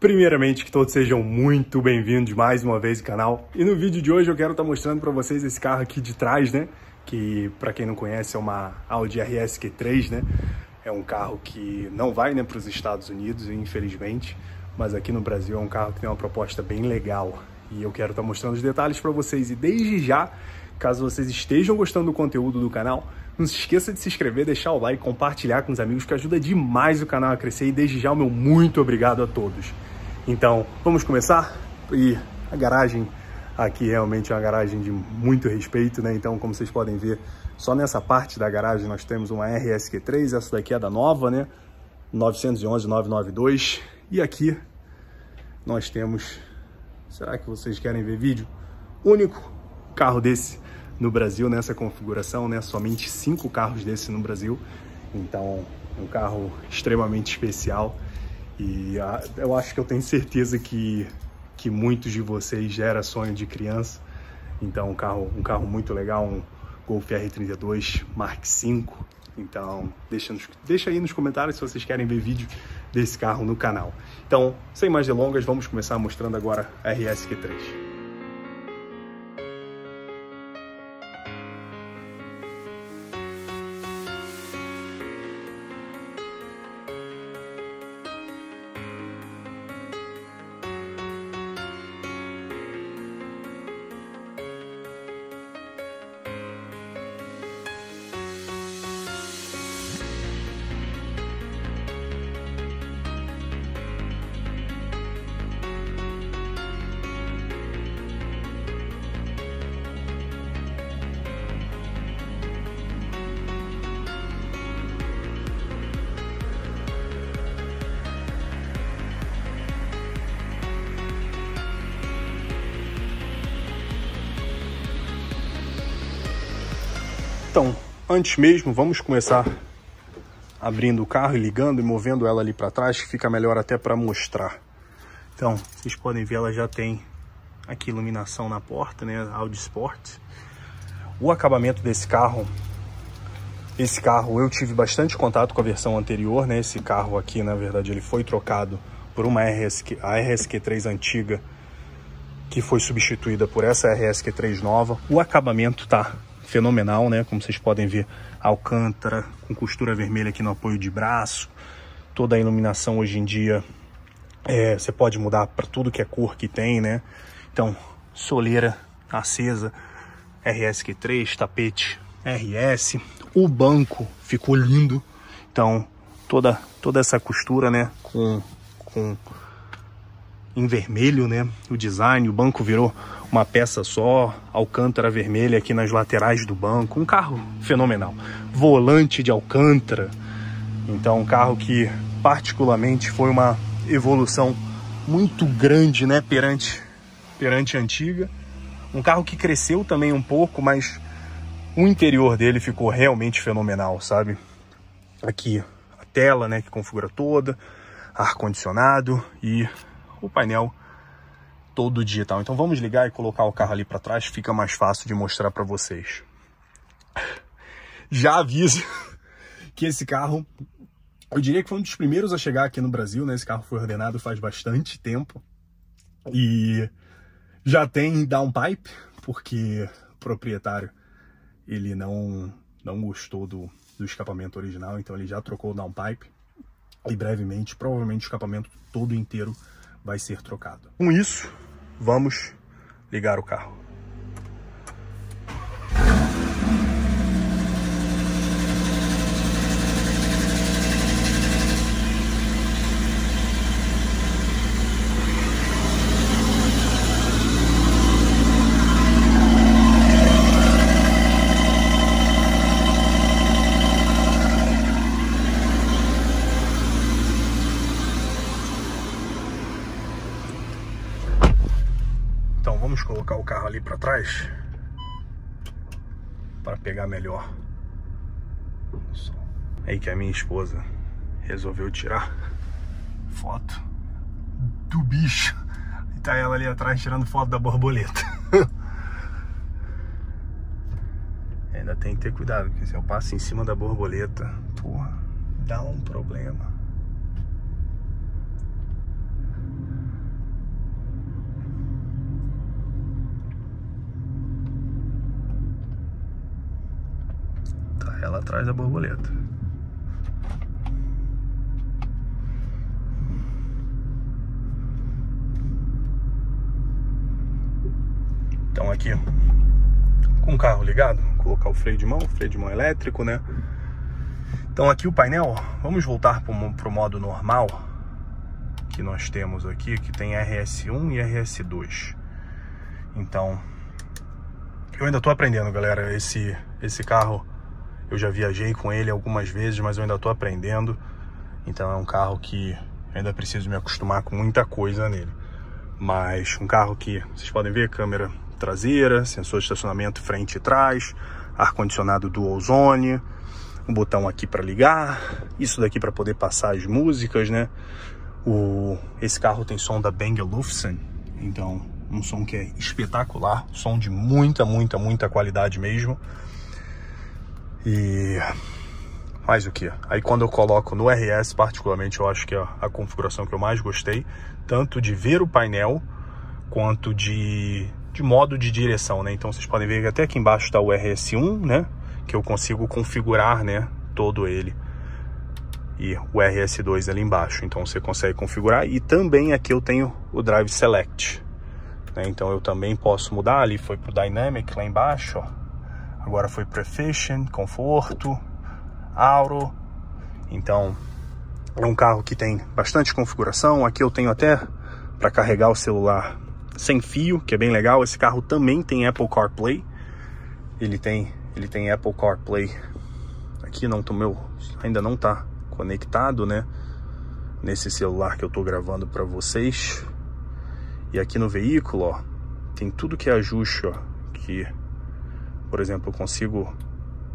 Primeiramente, que todos sejam muito bem-vindos mais uma vez ao canal. E no vídeo de hoje eu quero estar mostrando para vocês esse carro aqui de trás, né? Que, para quem não conhece, é uma Audi RS Q3, né? É um carro que não vai, né, para os Estados Unidos, infelizmente. Mas aqui no Brasil é um carro que tem uma proposta bem legal. E eu quero estar mostrando os detalhes para vocês. E desde já, caso vocês estejam gostando do conteúdo do canal, não se esqueça de se inscrever, deixar o like, compartilhar com os amigos, que ajuda demais o canal a crescer. E desde já o meu muito obrigado a todos. Então, vamos começar? E a garagem aqui realmente é uma garagem de muito respeito, né? Então, como vocês podem ver, só nessa parte da garagem nós temos uma RS Q3. Essa daqui é da nova, né? 911 992. E aqui nós temos... Será que vocês querem ver vídeo? Único carro desse no Brasil, nessa configuração, né? Somente 5 carros desse no Brasil. Então, é um carro extremamente especial. E eu acho que eu tenho certeza que muitos de vocês já era sonho de criança. Então, um carro muito legal, um Golf R32 Mark V. Então, deixa aí nos comentários se vocês querem ver vídeo desse carro no canal. Então, sem mais delongas, vamos começar mostrando agora a RS Q3. Então, antes mesmo, vamos começar abrindo o carro e ligando e movendo ela ali para trás, que fica melhor até para mostrar. Então, vocês podem ver, ela já tem aqui iluminação na porta, né? Audi Sport. O acabamento desse carro, eu tive bastante contato com a versão anterior, né? Esse carro aqui, na verdade, ele foi trocado por uma RS Q3 antiga, que foi substituída por essa RS Q3 nova. O acabamento tá fenomenal, né? Como vocês podem ver, Alcântara, com costura vermelha aqui no apoio de braço. Toda a iluminação hoje em dia, você pode mudar para tudo que é cor que tem, né? Então, soleira acesa, RS Q3, tapete RS. O banco ficou lindo. Então, toda essa costura, né? Com em vermelho, né? O design, o banco virou uma peça só, Alcântara vermelha aqui nas laterais do banco. Um carro fenomenal. Volante de Alcântara. Então, um carro que particularmente foi uma evolução muito grande, né, perante a antiga. Um carro que cresceu também um pouco, mas o interior dele ficou realmente fenomenal, sabe? Aqui a tela, né, que configura toda, ar-condicionado e o painel todo digital. Então vamos ligar e colocar o carro ali para trás, fica mais fácil de mostrar para vocês. Já aviso que esse carro, eu diria que foi um dos primeiros a chegar aqui no Brasil, né? Esse carro foi ordenado faz bastante tempo e já tem downpipe, porque o proprietário, ele não gostou do escapamento original, então ele já trocou o downpipe e brevemente, provavelmente o escapamento todo inteiro vai ser trocado. Com isso, vamos ligar o carro. Colocar o carro ali para trás para pegar melhor. É aí que a minha esposa resolveu tirar foto do bicho e tá ela ali atrás tirando foto da borboleta. Ainda tem que ter cuidado, porque se eu passo em cima da borboleta, porra, dá um problema. ela atrás da borboleta. Então aqui, com o carro ligado, vou colocar o freio de mão elétrico, né? Então aqui o painel, vamos voltar para o modo normal que nós temos aqui, que tem RS1 e RS2. Então, eu ainda estou aprendendo, galera, esse carro eu já viajei com ele algumas vezes, mas eu ainda estou aprendendo. Então é um carro que ainda preciso me acostumar com muita coisa nele. Mas um carro que vocês podem ver, câmera traseira, sensor de estacionamento frente e trás, ar-condicionado dual zone, um botão aqui para ligar, isso daqui para poder passar as músicas, né? Esse carro tem som da Bang & Olufsen, então um som que é espetacular, som de muita qualidade mesmo. E mais o que? Aí quando eu coloco no RS, particularmente, eu acho que é a configuração que eu mais gostei, tanto de ver o painel quanto de modo de direção, né? Então vocês podem ver que até aqui embaixo está o RS1, né? Que eu consigo configurar, né, todo ele, e o RS2 ali embaixo, então você consegue configurar. E também aqui eu tenho o Drive Select, né? Então eu também posso mudar, ali foi pro Dynamic lá embaixo, ó. Agora foi pro Efficient, Conforto, Auro. Então é um carro que tem bastante configuração. Aqui eu tenho até para carregar o celular sem fio, que é bem legal. Esse carro também tem Apple CarPlay, ele tem Apple CarPlay aqui, não tô, ainda não tá conectado, né, nesse celular que eu tô gravando para vocês. E aqui no veículo, ó, tem tudo que é ajuste, ó, que, por exemplo, eu consigo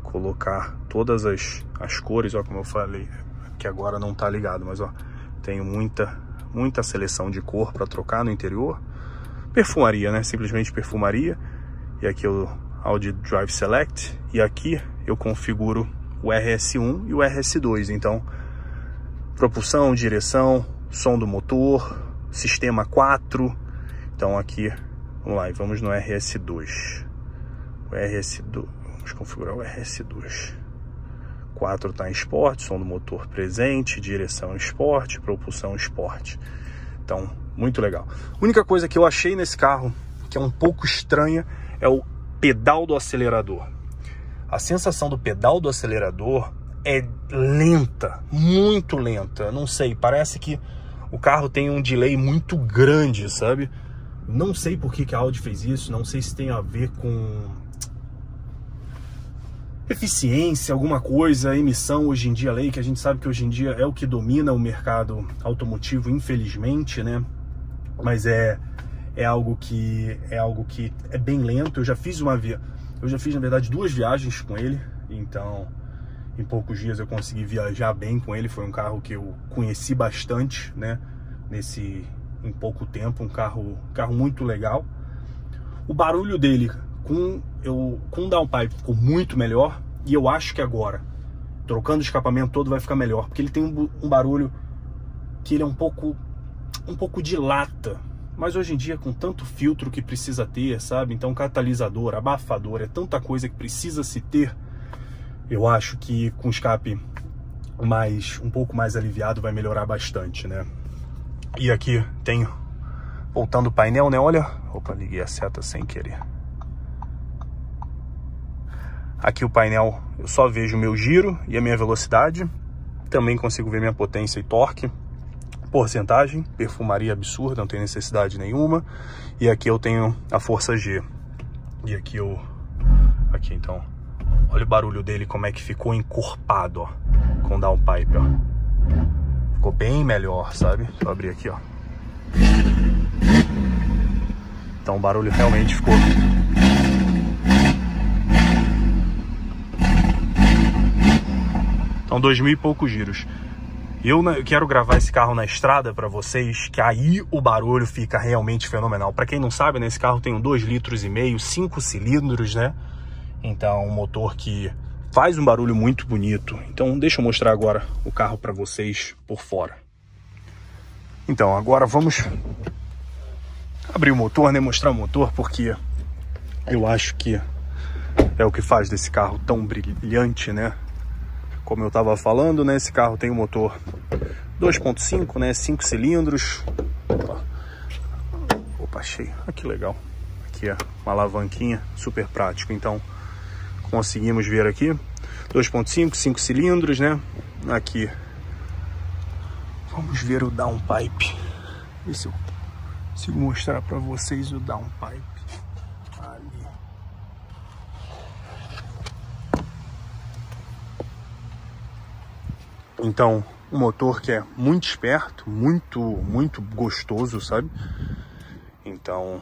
colocar todas as cores, ó, como eu falei, que agora não tá ligado, mas ó, tenho muita seleção de cor para trocar no interior. Perfumaria, né, simplesmente perfumaria. E aqui o Audi Drive Select, e aqui eu configuro o RS1 e o RS2, então propulsão, direção, som do motor, sistema 4, então aqui, vamos lá, e vamos no RS2, vamos configurar o RS2, 4 está em esporte, som do motor presente, direção esporte, propulsão esporte, então muito legal. A única coisa que eu achei nesse carro, que é um pouco estranha, é o pedal do acelerador. A sensação do pedal do acelerador é lenta, muito lenta. Não sei, parece que o carro tem um delay muito grande, sabe? Não sei por que a Audi fez isso, não sei se tem a ver com eficiência, alguma coisa, emissão hoje em dia, lei, que a gente sabe que hoje em dia é o que domina o mercado automotivo, infelizmente, né? Mas é algo que é bem lento. Eu já fiz, na verdade, 2 viagens com ele, então em poucos dias eu consegui viajar bem com ele. Foi um carro que eu conheci bastante, né, em pouco tempo, um carro muito legal. O barulho dele com downpipe ficou muito melhor, e eu acho que agora, trocando o escapamento todo, vai ficar melhor, porque ele tem um barulho que ele é um pouco de lata. Mas hoje em dia, com tanto filtro que precisa ter, sabe? Então, catalisador, abafador, é tanta coisa que precisa se ter. Eu acho que com escape um pouco mais aliviado vai melhorar bastante, né? E aqui tem, voltando o painel, né? Olha, opa, liguei a seta sem querer. Aqui o painel, eu só vejo o meu giro e a minha velocidade. Também consigo ver minha potência e torque. Porcentagem, perfumaria absurda, não tem necessidade nenhuma. E aqui eu tenho a força G. E aqui aqui então, olha o barulho dele, como é que ficou encorpado, ó, com downpipe, ó. Ficou bem melhor, sabe? Vou abrir aqui, ó. Então o barulho realmente ficou... Então 2000 e poucos giros. Eu quero gravar esse carro na estrada para vocês, que aí o barulho fica realmente fenomenal. Para quem não sabe, né, esse carro tem 2,5 litros, 5 cilindros, né? Então, um motor que faz um barulho muito bonito. Então, deixa eu mostrar agora o carro para vocês por fora. Então, agora vamos abrir o motor, né? Mostrar o motor, porque eu acho que é o que faz desse carro tão brilhante, né? Como eu estava falando, né, esse carro tem um motor 2.5, né, 5 cilindros. Opa, achei. Ah, que legal. Aqui é uma alavanquinha, super prático. Então, conseguimos ver aqui. 2.5, 5 cilindros, né? Aqui. Vamos ver o downpipe. Vê se eu consigo mostrar para vocês o downpipe. Então, um motor que é muito esperto, muito gostoso, sabe? Então,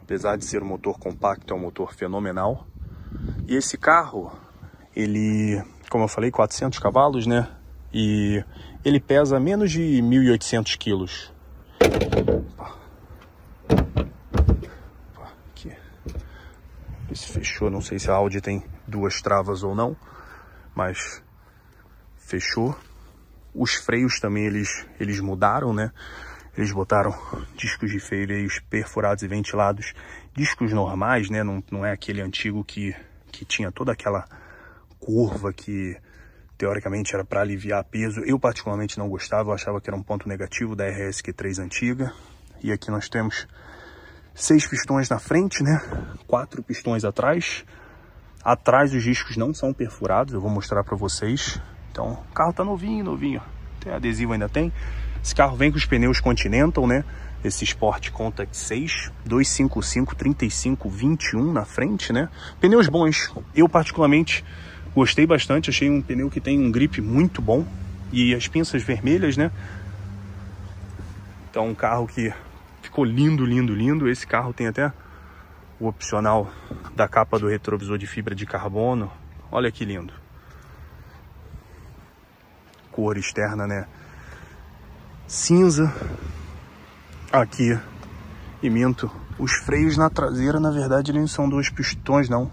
apesar de ser um motor compacto, é um motor fenomenal. E esse carro, ele, como eu falei, 400 cavalos, né? E ele pesa menos de 1.800 quilos. Aqui. Esse fechou, não sei se a Audi tem duas travas ou não, mas fechou. Os freios também eles mudaram, né? Eles botaram discos de freios perfurados e ventilados, discos normais, né? Não é aquele antigo que tinha toda aquela curva que teoricamente era para aliviar peso. Eu particularmente não gostava, eu achava que era um ponto negativo da RS Q3 antiga. E aqui nós temos 6 pistões na frente, né? 4 pistões atrás. Atrás os discos não são perfurados, eu vou mostrar para vocês. Então, o carro tá novinho. Até adesivo ainda tem. Esse carro vem com os pneus Continental, né? Esse Sport Contact 6, 255, 35, 21 na frente, né? Pneus bons. Eu, particularmente, gostei bastante. Achei um pneu que tem um grip muito bom. E as pinças vermelhas, né? Então, um carro que ficou lindo. Esse carro tem até o opcional da capa do retrovisor de fibra de carbono. Olha que lindo. Cor externa, né, cinza. Aqui, e minto, os freios na traseira, na verdade, eles não são 2 pistões, não.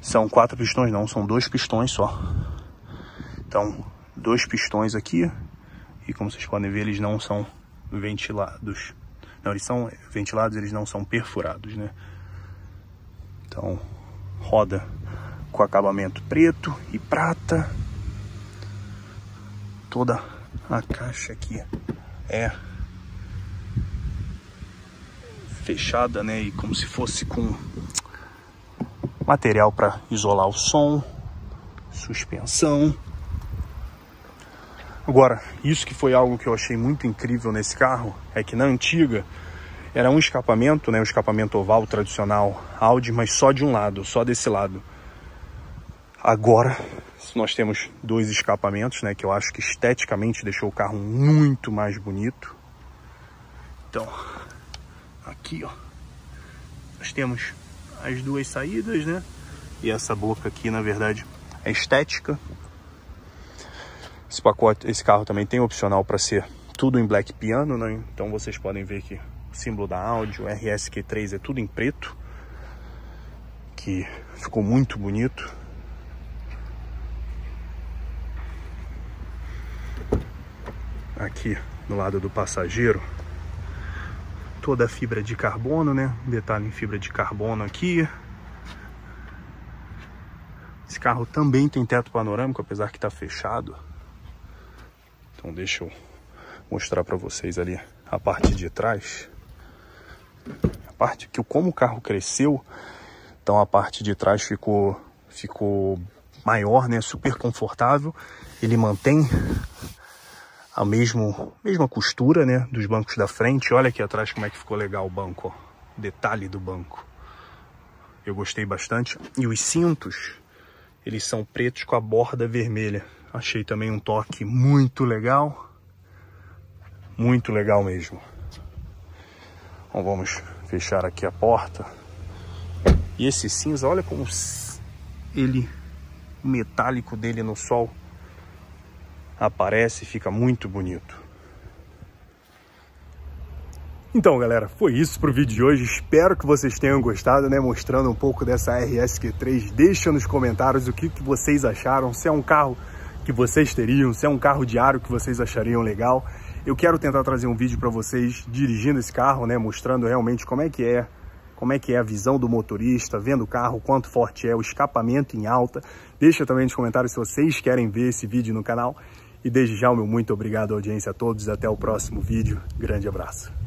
São 4 pistões, não. São 2 pistões só. Então, 2 pistões aqui. E como vocês podem ver, eles não são ventilados. Não, eles são ventilados, eles não são perfurados, né? Então, roda com acabamento preto e prata. Toda a caixa aqui é fechada, né? E como se fosse com material para isolar o som, suspensão. Agora, isso que foi algo que eu achei muito incrível nesse carro é que na antiga era um escapamento, né? Um escapamento oval tradicional Audi, mas só de um lado, só desse lado. Agora nós temos 2 escapamentos, né, que eu acho que esteticamente deixou o carro muito mais bonito. Então, aqui, ó, nós temos as 2 saídas, né? E essa boca aqui, na verdade, é estética. Esse pacote, esse carro também tem opcional para ser tudo em black piano, né? Então vocês podem ver que o símbolo da Audi, o RS Q3 é tudo em preto, que ficou muito bonito. Aqui no lado do passageiro, toda a fibra de carbono, né? Detalhe em fibra de carbono aqui. Esse carro também tem teto panorâmico, apesar que tá fechado. Então deixa eu mostrar para vocês ali a parte de trás. A parte que, como o carro cresceu, então a parte de trás ficou maior, né? Super confortável. Ele mantém a mesma costura, né, dos bancos da frente. Olha aqui atrás como é que ficou legal o banco, ó. Detalhe do banco. Eu gostei bastante. E os cintos, eles são pretos com a borda vermelha. Achei também um toque muito legal. Muito legal mesmo. Então, vamos fechar aqui a porta. E esse cinza, olha como ele, o metálico dele no sol, aparece e fica muito bonito. Então, galera, foi isso pro vídeo de hoje. Espero que vocês tenham gostado, né? Mostrando um pouco dessa RS Q3. Deixa nos comentários o que vocês acharam. Se é um carro que vocês teriam, se é um carro diário que vocês achariam legal. Eu quero tentar trazer um vídeo para vocês dirigindo esse carro, né? Mostrando realmente como é que é como é que é a visão do motorista, vendo o carro, quanto forte é, o escapamento em alta. Deixa também nos comentários se vocês querem ver esse vídeo no canal. E desde já o meu muito obrigado à audiência a todos. Até o próximo vídeo. Grande abraço.